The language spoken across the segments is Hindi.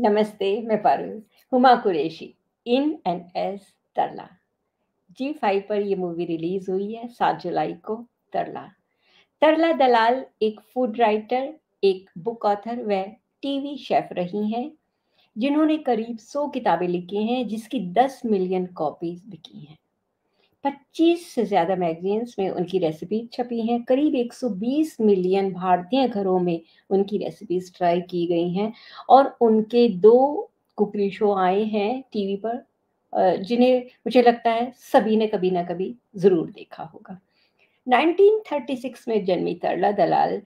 नमस्ते, मैं Parul Huma Qureshi in and as Tarla. G5 पर ये मूवी रिलीज हुई है 7 जुलाई को। तरला दलाल एक फूड राइटर, एक बुक ऑथर व टीवी शेफ रही हैं, जिन्होंने करीब 100 किताबें लिखी हैं, जिसकी 10 मिलियन कॉपीज बिकी हैं। 25 से ज़्यादा मैगजीन्स में उनकी रेसिपी छपी हैं। करीब 120 मिलियन भारतीय घरों में उनकी रेसिपीज ट्राई की गई हैं और उनके 2 कुकरी शो आए हैं टीवी पर, जिन्हें मुझे लगता है सभी ने कभी ना कभी ज़रूर देखा होगा। 1936 में जन्मी तरला दलाल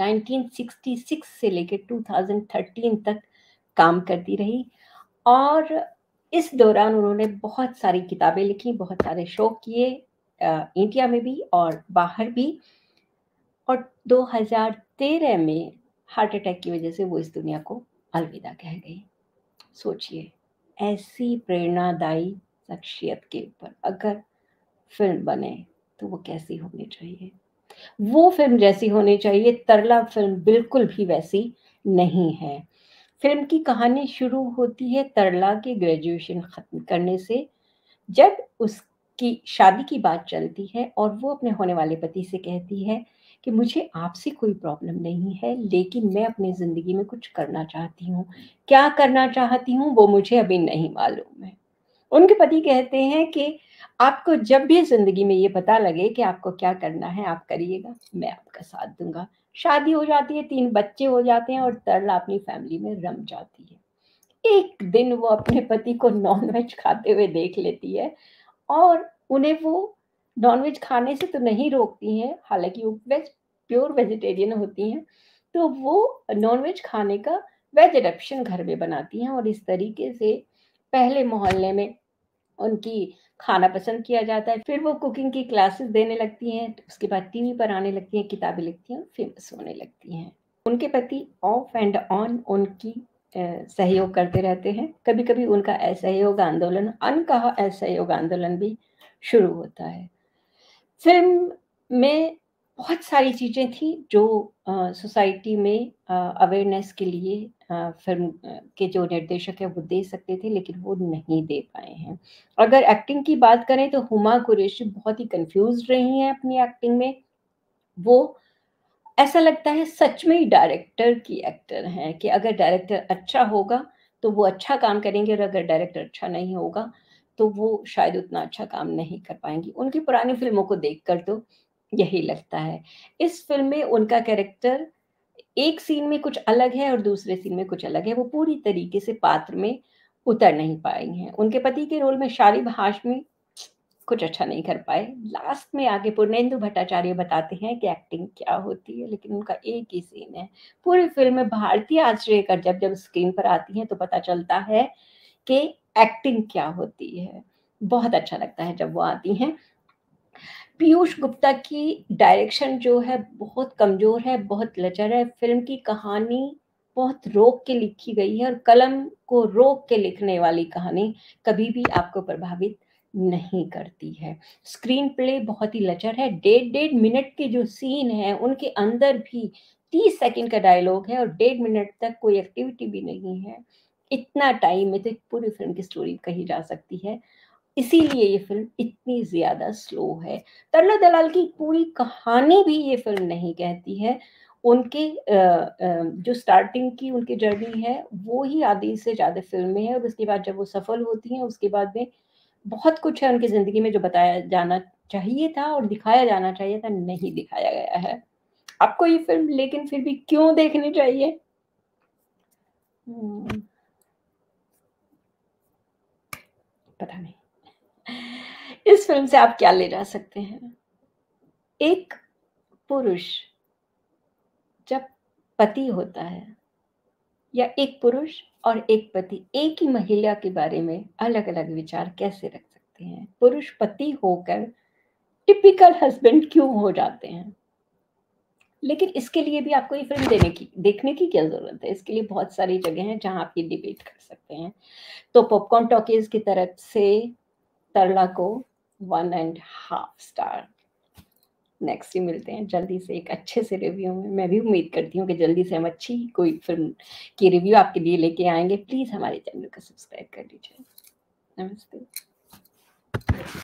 1966 से लेकर 2013 तक काम करती रही और इस दौरान उन्होंने बहुत सारी किताबें लिखी, बहुत सारे शो किए, इंडिया में भी और बाहर भी। और 2013 में हार्ट अटैक की वजह से वो इस दुनिया को अलविदा कह गई। सोचिए, ऐसी प्रेरणादायी शख्सियत के ऊपर अगर फिल्म बने तो वो कैसी होनी चाहिए। वो फिल्म जैसी होनी चाहिए, तरला फिल्म बिल्कुल भी वैसी नहीं है। फिल्म की कहानी शुरू होती है तरला के ग्रेजुएशन ख़त्म करने से, जब उसकी शादी की बात चलती है और वो अपने होने वाले पति से कहती है कि मुझे आपसे कोई प्रॉब्लम नहीं है, लेकिन मैं अपनी ज़िंदगी में कुछ करना चाहती हूँ। क्या करना चाहती हूँ वो मुझे अभी नहीं मालूम है। उनके पति कहते हैं कि आपको जब भी ज़िंदगी में ये पता लगे कि आपको क्या करना है, आप करिएगा, मैं आपका साथ दूंगा। शादी हो जाती है, 3 बच्चे हो जाते हैं और तरला अपनी फैमिली में रम जाती है। एक दिन वो अपने पति को नॉनवेज खाते हुए देख लेती है और उन्हें वो नॉनवेज खाने से तो नहीं रोकती हैं, हालांकि वो प्योर वेजिटेरियन होती हैं, तो वो नॉनवेज खाने का वेज एडप्शन घर में बनाती हैं और इस तरीके से पहले मोहल्ले में उनकी खाना पसंद किया जाता है। फिर वो कुकिंग की क्लासेस देने लगती हैं, उसके बाद टीवी पर आने लगती हैं, किताबें लिखती हैं, फेमस होने लगती हैं। उनके पति ऑफ एंड ऑन उनकी सहयोग करते रहते हैं। कभी कभी उनका असहयोग आंदोलन, अनकहा असहयोग आंदोलन भी शुरू होता है। फिल्म में बहुत सारी चीज़ें थी जो सोसाइटी में अवेयरनेस के लिए फिल्म के जो निर्देशक है वो दे सकते थे, लेकिन वो नहीं दे पाए हैं। अगर एक्टिंग की बात करें तो हुमा कुरैशी बहुत ही कंफ्यूज रही हैं अपनी एक्टिंग में। वो ऐसा लगता है सच में ही डायरेक्टर की एक्टर हैं कि अगर डायरेक्टर अच्छा होगा तो वो अच्छा काम करेंगे और अगर डायरेक्टर अच्छा नहीं होगा तो वो शायद उतना अच्छा काम नहीं कर पाएंगी। उनकी पुरानी फिल्मों को देख कर तो यही लगता है। इस फिल्म में उनका कैरेक्टर एक सीन में कुछ अलग है और दूसरे सीन में कुछ अलग है। वो पूरी तरीके से पात्र में उतर नहीं पाई हैं। उनके पति के रोल में शारिब हाशमी कुछ अच्छा नहीं कर पाए। लास्ट में आगे पूर्णेंदु भट्टाचार्य बताते हैं कि एक्टिंग क्या होती है, लेकिन उनका एक ही सीन है पूरी फिल्म में। भारती आचरेकर जब जब स्क्रीन पर आती हैं तो पता चलता है कि एक्टिंग क्या होती है। बहुत अच्छा लगता है जब वो आती हैं। पीयूष गुप्ता की डायरेक्शन जो है बहुत कमज़ोर है, बहुत लचर है। फिल्म की कहानी बहुत रोक के लिखी गई है और कलम को रोक के लिखने वाली कहानी कभी भी आपको प्रभावित नहीं करती है। स्क्रीन प्ले बहुत ही लचर है। 1.5 मिनट के जो सीन हैं उनके अंदर भी 30 सेकंड का डायलॉग है और 1.5 मिनट तक कोई एक्टिविटी भी नहीं है। इतना टाइम में तो पूरी फिल्म की स्टोरी कही जा सकती है, इसीलिए ये फिल्म इतनी ज़्यादा स्लो है। तरला दलाल की पूरी कहानी भी ये फिल्म नहीं कहती है। उनके जो स्टार्टिंग की उनकी जर्नी है वो ही आधी से ज़्यादा फिल्म में है और उसके बाद जब वो सफल होती हैं उसके बाद में बहुत कुछ है उनकी ज़िंदगी में जो बताया जाना चाहिए था और दिखाया जाना चाहिए था, नहीं दिखाया गया है आपको ये फिल्म। लेकिन फिर भी क्यों देखनी चाहिए? पता नहीं इस फिल्म से आप क्या ले जा सकते हैं। एक पुरुष जब पति होता है या एक पुरुष और एक पति एक ही महिला के बारे में अलग अलग विचार कैसे रख सकते हैं? पुरुष पति होकर टिपिकल हस्बैंड क्यों हो जाते हैं? लेकिन इसके लिए भी आपको ये फिल्म देखने की क्या ज़रूरत है? इसके लिए बहुत सारी जगह हैं जहां आप ये डिबेट कर सकते हैं। तो पॉपकॉर्न टॉकीज़ की तरफ से तरला को 1.5 स्टार नेक्स्ट ही मिलते हैं जल्दी से एक अच्छे से रिव्यू में। मैं भी उम्मीद करती हूँ कि जल्दी से हम अच्छी कोई फिल्म की रिव्यू आपके लिए लेके आएंगे। प्लीज़ हमारे चैनल को सब्सक्राइब कर लीजिए। नमस्ते।